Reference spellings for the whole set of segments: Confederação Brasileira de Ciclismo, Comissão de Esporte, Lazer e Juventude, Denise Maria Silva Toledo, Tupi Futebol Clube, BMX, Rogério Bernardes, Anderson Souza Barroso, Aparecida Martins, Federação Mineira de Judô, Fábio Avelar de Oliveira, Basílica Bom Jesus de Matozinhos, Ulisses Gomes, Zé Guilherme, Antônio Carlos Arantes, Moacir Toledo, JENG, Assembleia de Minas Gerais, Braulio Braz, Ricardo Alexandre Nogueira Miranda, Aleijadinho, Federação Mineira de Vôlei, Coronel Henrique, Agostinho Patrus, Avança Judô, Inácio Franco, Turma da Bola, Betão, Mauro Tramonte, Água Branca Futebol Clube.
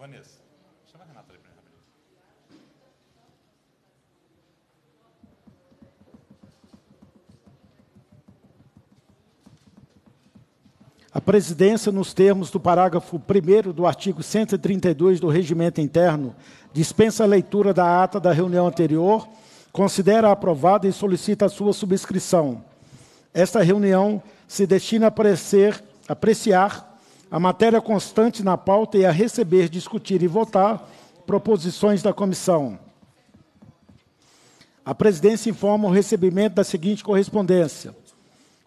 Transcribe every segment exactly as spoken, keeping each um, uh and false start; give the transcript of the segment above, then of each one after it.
Vanessa, chama a Renata ali para mim rapidinho. A presidência, nos termos do parágrafo primeiro do artigo cento e trinta e dois do Regimento Interno, dispensa a leitura da ata da reunião anterior, considera aprovada e solicita a sua subscrição. Esta reunião se destina a aparecer, apreciar a matéria constante na pauta e a receber, discutir e votar proposições da comissão. A presidência informa o recebimento da seguinte correspondência.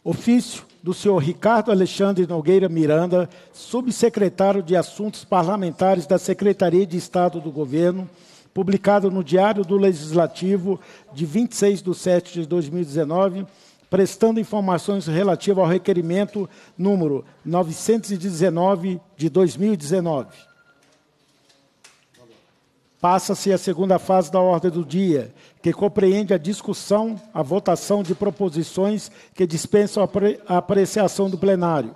Ofício do senhor Ricardo Alexandre Nogueira Miranda, subsecretário de Assuntos Parlamentares da Secretaria de Estado do Governo, publicado no Diário do Legislativo de vinte e seis de sete de dois mil e dezenove, prestando informações relativas ao requerimento número novecentos e dezenove de dois mil e dezenove. Passa-se a segunda fase da ordem do dia, que compreende a discussão, a votação de proposições que dispensam a apreciação do plenário.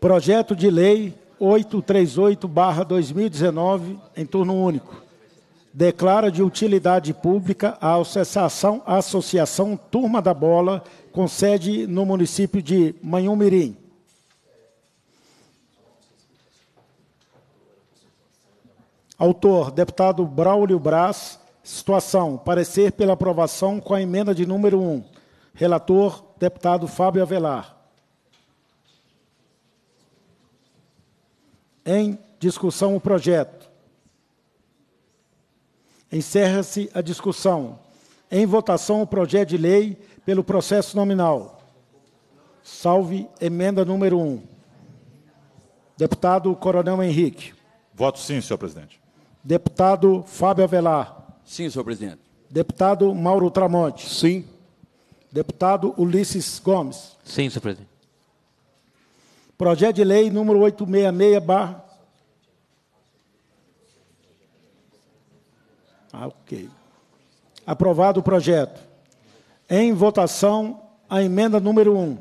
Projeto de Lei oitocentos e trinta e oito barra dois mil e dezenove, em turno único. Declara de utilidade pública a associação, a associação Turma da Bola, com sede no município de Manhumirim. Autor, deputado Braulio Braz. Situação, parecer pela aprovação com a emenda de número um. Relator, deputado Fábio Avelar. Em discussão o projeto. Encerra-se a discussão. Em votação o projeto de lei pelo processo nominal. Salve emenda número um. Deputado Coronel Henrique. Voto sim, senhor presidente. Deputado Fábio Avelar. Sim, senhor presidente. Deputado Mauro Tramonte. Sim. Deputado Ulisses Gomes. Sim, senhor presidente. Projeto de lei número oitocentos e sessenta e seis barra... Ah, ok. Aprovado o projeto. Em votação, a emenda número um.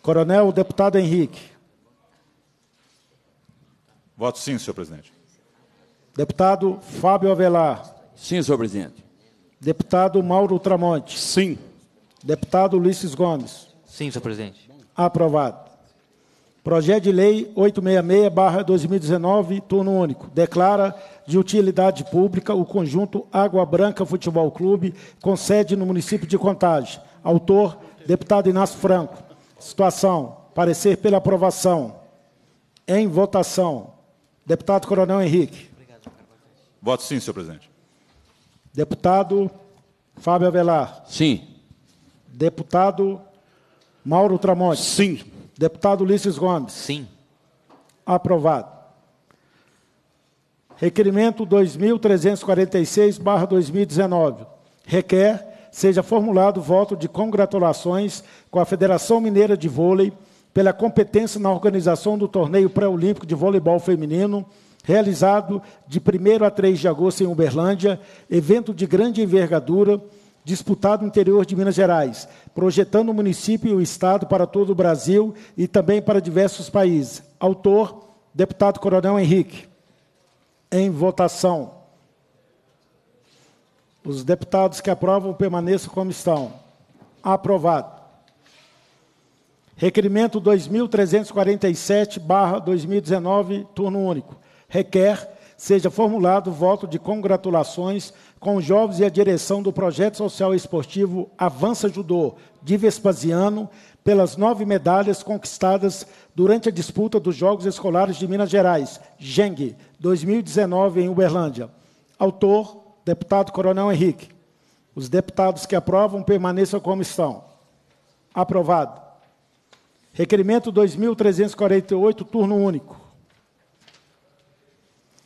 Coronel, deputado Henrique. Voto sim, senhor presidente. Deputado Fábio Avelar. Sim, senhor presidente. Deputado Mauro Tramonte. Sim. Deputado Ulisses Gomes. Sim, senhor presidente. Aprovado. Projeto de Lei oitocentos e sessenta e seis barra dois mil e dezenove, turno único. Declara de utilidade pública o conjunto Água Branca Futebol Clube, com sede no município de Contagem. Autor, deputado Inácio Franco. Situação, parecer pela aprovação. Em votação, deputado Coronel Henrique. Voto sim, senhor presidente. Deputado Fábio Avelar. Sim. Deputado Mauro Tramonte. Sim. Deputado Ulisses Gomes. Sim. Aprovado. Requerimento dois mil trezentos e quarenta e seis barra dois mil e dezenove. Requer seja formulado voto de congratulações com a Federação Mineira de Vôlei pela competência na organização do torneio pré-olímpico de voleibol feminino, realizado de primeiro a três de agosto em Uberlândia, evento de grande envergadura, disputado no interior de Minas Gerais, projetando o município e o Estado para todo o Brasil e também para diversos países. Autor, deputado Coronel Henrique. Em votação. Os deputados que aprovam permaneçam como estão. Aprovado. Requerimento dois mil trezentos e quarenta e sete barra dois mil e dezenove, turno único. Requer seja formulado o voto de congratulações com os jovens e a direção do projeto social e esportivo Avança Judô, de Vespasiano, pelas nove medalhas conquistadas durante a disputa dos Jogos Escolares de Minas Gerais, J E N G, dois mil e dezenove, em Uberlândia. Autor, deputado Coronel Henrique. Os deputados que aprovam permaneçam como estão. Aprovado. Requerimento dois mil trezentos e quarenta e oito, turno único.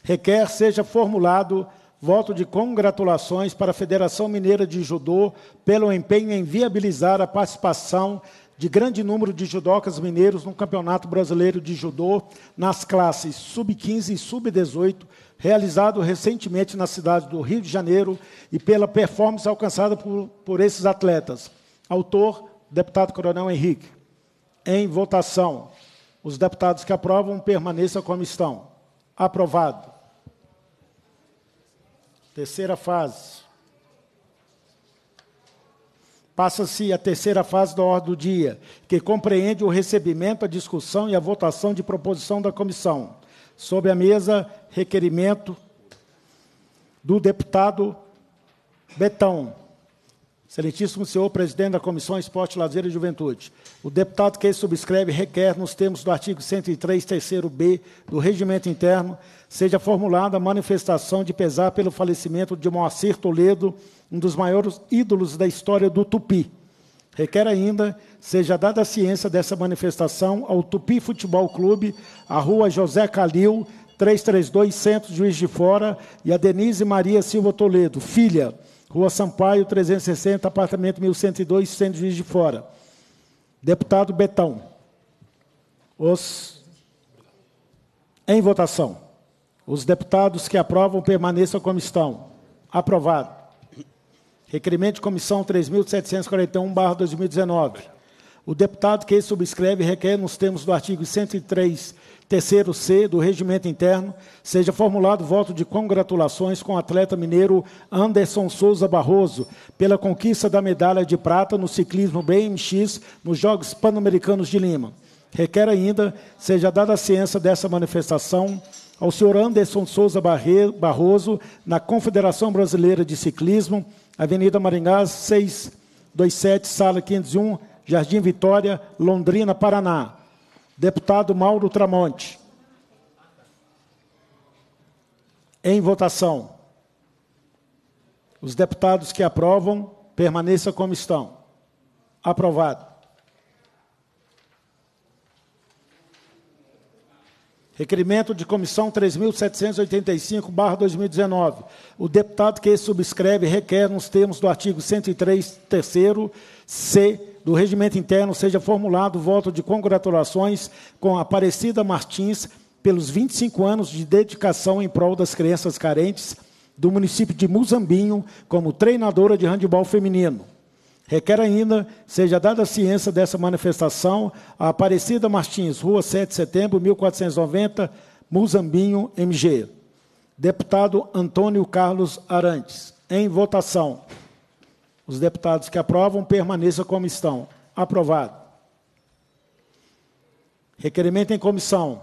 Requer seja formulado voto de congratulações para a Federação Mineira de Judô pelo empenho em viabilizar a participação de grande número de judocas mineiros no Campeonato Brasileiro de Judô nas classes sub quinze e sub dezoito, realizado recentemente na cidade do Rio de Janeiro, e pela performance alcançada por, por esses atletas. Autor, deputado Coronel Henrique. Em votação, os deputados que aprovam permaneçam como estão. Aprovado. Terceira fase. Passa-se a terceira fase da ordem do dia, que compreende o recebimento, a discussão e a votação de proposição da comissão. Sobre a mesa, requerimento do deputado Betão. Excelentíssimo senhor presidente da Comissão Esporte, Lazer e Juventude. O deputado que subscreve requer, nos termos do artigo cento e três, terceiro B, do Regimento Interno, seja formulada a manifestação de pesar pelo falecimento de Moacir Toledo, um dos maiores ídolos da história do Tupi. Requer ainda, seja dada a ciência dessa manifestação ao Tupi Futebol Clube, à rua José Calil, trezentos e trinta e dois, Centro, Juiz de Fora, e a Denise Maria Silva Toledo, filha, rua Sampaio, trezentos e sessenta, apartamento mil cento e dois, Centro, Juiz de Fora. Deputado Betão. Os... Em votação. Os deputados que aprovam permaneçam como estão. Aprovado. Requerimento de comissão três mil setecentos e quarenta e um barra dois mil e dezenove. O deputado que subscreve requer, nos termos do artigo cento e três, terceiro C, do Regimento Interno, seja formulado voto de congratulações com o atleta mineiro Anderson Souza Barroso pela conquista da medalha de prata no ciclismo B M X nos Jogos Pan-Americanos de Lima. Requer ainda, seja dada a ciência dessa manifestação ao senhor Anderson Souza Barroso, na Confederação Brasileira de Ciclismo, Avenida Maringá, seiscentos e vinte e sete, Sala quinhentos e um, Jardim Vitória, Londrina, Paraná. Deputado Mauro Tramonte. Em votação. Os deputados que aprovam, permaneçam como estão. Aprovado. Requerimento de comissão três mil setecentos e oitenta e cinco barra dois mil e dezenove. O deputado que subscreve requer, nos termos do artigo cento e três, terceiro, C, do Regimento Interno, seja formulado voto de congratulações com Aparecida Martins pelos vinte e cinco anos de dedicação em prol das crianças carentes do município de Muzambinho como treinadora de handebol feminino. Requer ainda, seja dada a ciência dessa manifestação, a Aparecida Martins, rua sete de setembro, mil quatrocentos e noventa, Muzambinho, M G. Deputado Antônio Carlos Arantes. Em votação. Os deputados que aprovam, permaneçam como estão. Aprovado. Requerimento em comissão.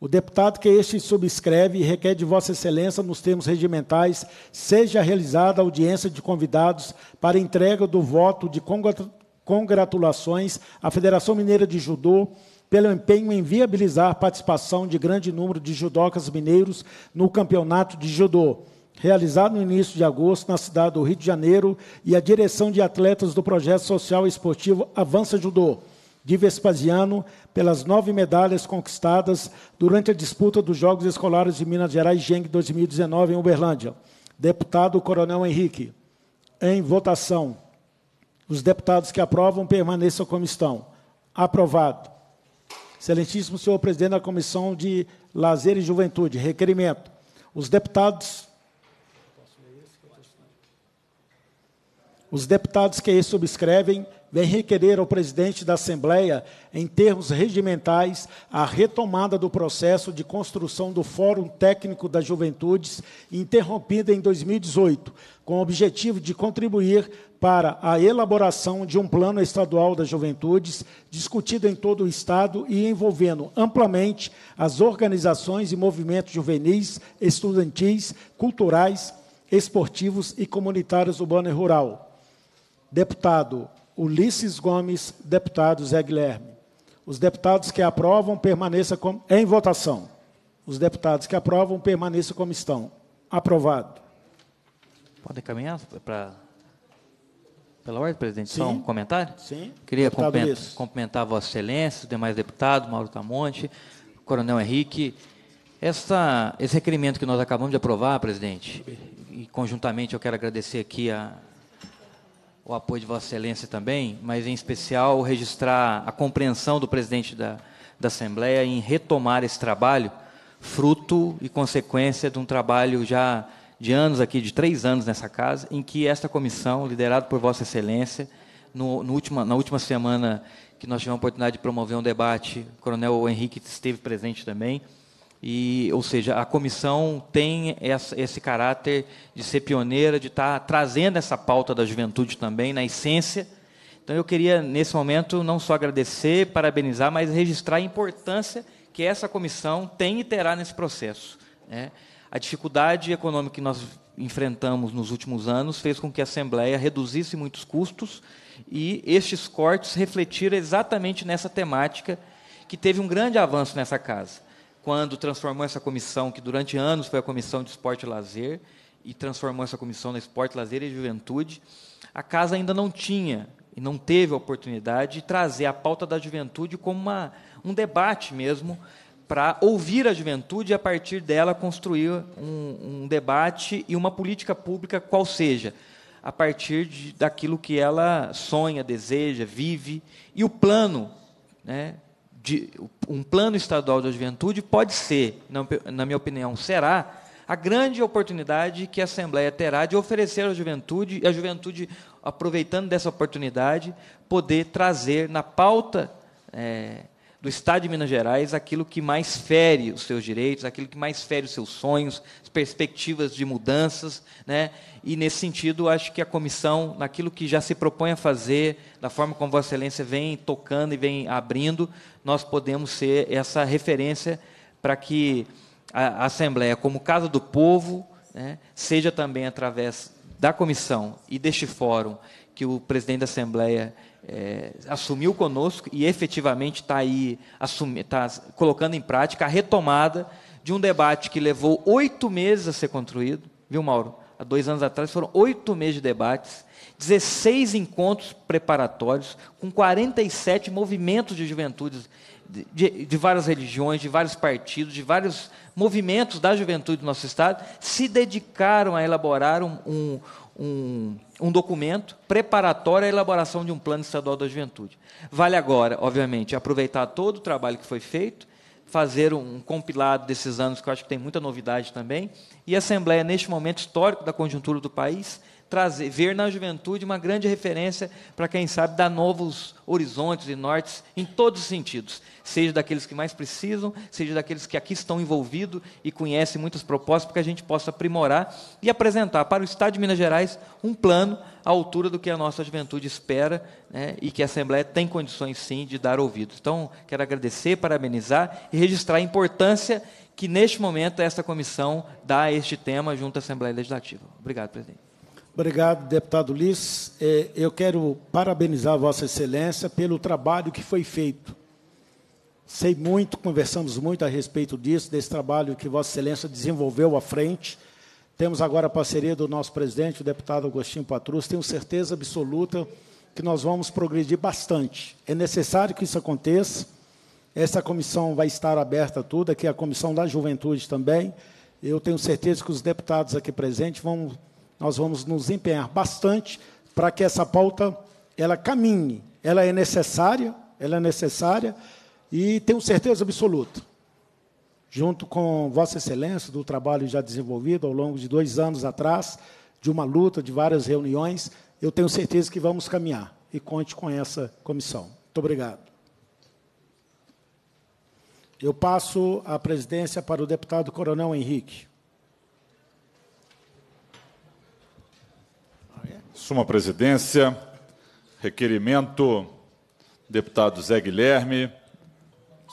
O deputado que este subscreve e requer de Vossa Excelência, nos termos regimentais, seja realizada audiência de convidados para entrega do voto de congratulações à Federação Mineira de Judô pelo empenho em viabilizar a participação de grande número de judocas mineiros no Campeonato de Judô, realizado no início de agosto na cidade do Rio de Janeiro, e a direção de atletas do projeto social e esportivo Avança Judô, de Vespasiano, pelas nove medalhas conquistadas durante a disputa dos Jogos Escolares de Minas Gerais Geng dois mil e dezenove, em Uberlândia. Deputado Coronel Henrique. Em votação. Os deputados que aprovam, permaneçam como estão. Aprovado. Excelentíssimo senhor presidente da Comissão de Lazer e Juventude. Requerimento. Os deputados... Os deputados que subscrevem vem requerer ao presidente da Assembleia, em termos regimentais, a retomada do processo de construção do Fórum Técnico das Juventudes, interrompida em dois mil e dezoito, com o objetivo de contribuir para a elaboração de um plano estadual das juventudes, discutido em todo o Estado e envolvendo amplamente as organizações e movimentos juvenis, estudantis, culturais, esportivos e comunitários urbano e rural. Deputado Ulisses Gomes, deputado Zé Guilherme. Os deputados que aprovam permaneçam como... Em votação. Os deputados que aprovam permaneçam como estão. Aprovado. Podem caminhar para... Pela ordem, presidente, sim. Só um comentário? Sim. Queria cumprimentar, cumprimentar Vossa Excelência, os demais deputados, Mauro Tramonte, Coronel Henrique. Essa, esse requerimento que nós acabamos de aprovar, presidente, e conjuntamente eu quero agradecer aqui a, o apoio de Vossa Excelência também, mas em especial registrar a compreensão do presidente da, da Assembleia em retomar esse trabalho, fruto e consequência de um trabalho já de anos aqui, de três anos nessa casa, em que esta comissão, liderada por Vossa Excelência, no, no última, na última semana que nós tivemos a oportunidade de promover um debate, o Coronel Henrique esteve presente também, e, ou seja, a comissão tem essa, esse caráter de ser pioneira, de estar trazendo essa pauta da juventude também, na essência. Então, eu queria, nesse momento, não só agradecer, parabenizar, mas registrar a importância que essa comissão tem e terá nesse processo, né? A dificuldade econômica que nós enfrentamos nos últimos anos fez com que a Assembleia reduzisse muitos custos e estes cortes refletiram exatamente nessa temática que teve um grande avanço nessa casa, quando transformou essa comissão, que durante anos foi a Comissão de Esporte e Lazer, e transformou essa comissão na Esporte, Lazer e Juventude. A casa ainda não tinha e não teve a oportunidade de trazer a pauta da juventude como uma, um debate mesmo, para ouvir a juventude e, a partir dela, construir um, um debate e uma política pública qual seja, a partir de, daquilo que ela sonha, deseja, vive. E o plano, né, de, um plano estadual da juventude pode ser, na, na minha opinião, será a grande oportunidade que a Assembleia terá de oferecer à juventude, e a juventude, aproveitando dessa oportunidade, poder trazer na pauta é, do Estado de Minas Gerais, aquilo que mais fere os seus direitos, aquilo que mais fere os seus sonhos, as perspectivas de mudanças, né? E, nesse sentido, acho que a comissão, naquilo que já se propõe a fazer, da forma como Vossa Excelência vem tocando e vem abrindo, nós podemos ser essa referência para que a Assembleia, como Casa do Povo, né, seja também através da comissão e deste fórum que o presidente da Assembleia É, assumiu conosco e efetivamente está aí assumi, tá colocando em prática a retomada de um debate que levou oito meses a ser construído, viu, Mauro? Há dois anos atrás foram oito meses de debates, dezesseis encontros preparatórios, com quarenta e sete movimentos de juventudes de, de, de várias religiões, de vários partidos, de vários movimentos da juventude do nosso Estado, se dedicaram a elaborar um, um Um, um documento preparatório à elaboração de um plano estadual da juventude. Vale agora, obviamente, aproveitar todo o trabalho que foi feito, fazer um, um compilado desses anos, que eu acho que tem muita novidade também, e a Assembleia, neste momento histórico da conjuntura do país, trazer, ver na juventude uma grande referência para, quem sabe, dar novos horizontes e nortes em todos os sentidos, seja daqueles que mais precisam, seja daqueles que aqui estão envolvidos e conhecem muitas propostas, para que a gente possa aprimorar e apresentar para o Estado de Minas Gerais um plano à altura do que a nossa juventude espera, né, e que a Assembleia tem condições, sim, de dar ouvidos. Então, quero agradecer, parabenizar e registrar a importância que, neste momento, esta comissão dá a este tema junto à Assembleia Legislativa. Obrigado, presidente. Obrigado, deputado Ulisses. Eu quero parabenizar Vossa Excelência pelo trabalho que foi feito. Sei muito, conversamos muito a respeito disso, desse trabalho que Vossa Excelência desenvolveu à frente. Temos agora a parceria do nosso presidente, o deputado Agostinho Patrus. Tenho certeza absoluta que nós vamos progredir bastante. É necessário que isso aconteça. Essa comissão vai estar aberta a tudo, aqui é a Comissão da Juventude também. Eu tenho certeza que os deputados aqui presentes vão... Nós vamos nos empenhar bastante para que essa pauta ela caminhe. Ela é necessária, ela é necessária e tenho certeza absoluta, junto com Vossa Excelência, do trabalho já desenvolvido ao longo de dois anos atrás, de uma luta, de várias reuniões, eu tenho certeza que vamos caminhar. E conte com essa comissão. Muito obrigado. Eu passo a presidência para o deputado Coronel Henrique. Suma presidência, requerimento, deputado Zé Guilherme,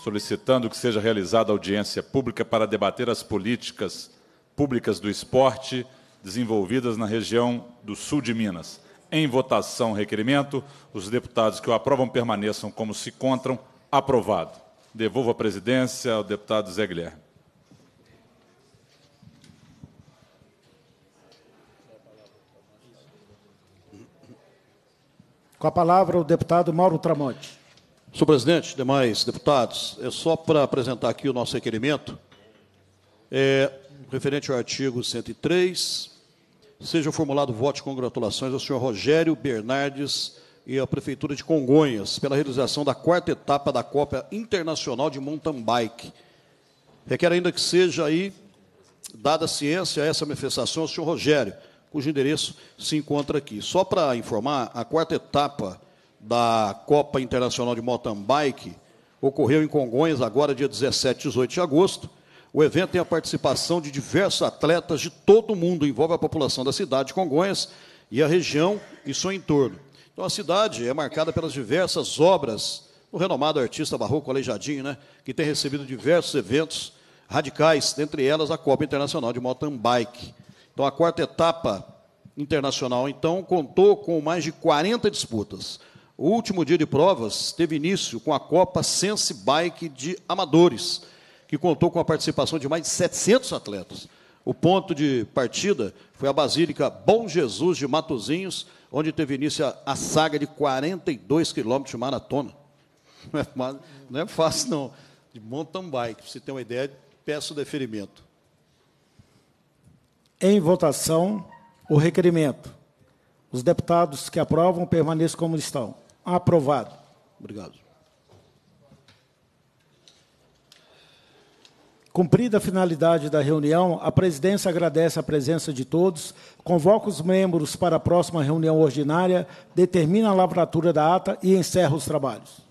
solicitando que seja realizada audiência pública para debater as políticas públicas do esporte desenvolvidas na região do sul de Minas. Em votação, requerimento, os deputados que o aprovam permaneçam como se encontram. Aprovado. Devolvo a presidência ao deputado Zé Guilherme. Com a palavra, o deputado Mauro Tramonte. Senhor presidente, demais deputados, é só para apresentar aqui o nosso requerimento, é, referente ao artigo cento e três, Seja formulado o voto de congratulações ao senhor Rogério Bernardes e à Prefeitura de Congonhas pela realização da quarta etapa da Copa Internacional de Mountain Bike. Requer ainda que seja aí dada ciência a essa manifestação ao senhor Rogério, cujo endereço se encontra aqui. Só para informar, a quarta etapa da Copa Internacional de Mountain Bike ocorreu em Congonhas agora, dia dezessete e dezoito de agosto. O evento tem a participação de diversos atletas de todo o mundo, envolve a população da cidade de Congonhas e a região e seu entorno. Então, a cidade é marcada pelas diversas obras do renomado artista barroco Aleijadinho, né, que tem recebido diversos eventos radicais, dentre elas a Copa Internacional de Mountain Bike. Então, a quarta etapa internacional, então, contou com mais de quarenta disputas. O último dia de provas teve início com a Copa Sense Bike de Amadores, que contou com a participação de mais de setecentos atletas. O ponto de partida foi a Basílica Bom Jesus de Matozinhos, onde teve início a, a saga de quarenta e dois quilômetros de maratona. Não é, não é fácil, não. De mountain bike, para você ter uma ideia, peço o deferimento. Em votação, o requerimento. Os deputados que aprovam permaneçam como estão. Aprovado. Obrigado. Cumprida a finalidade da reunião, a presidência agradece a presença de todos, convoca os membros para a próxima reunião ordinária, determina a lavratura da ata e encerra os trabalhos.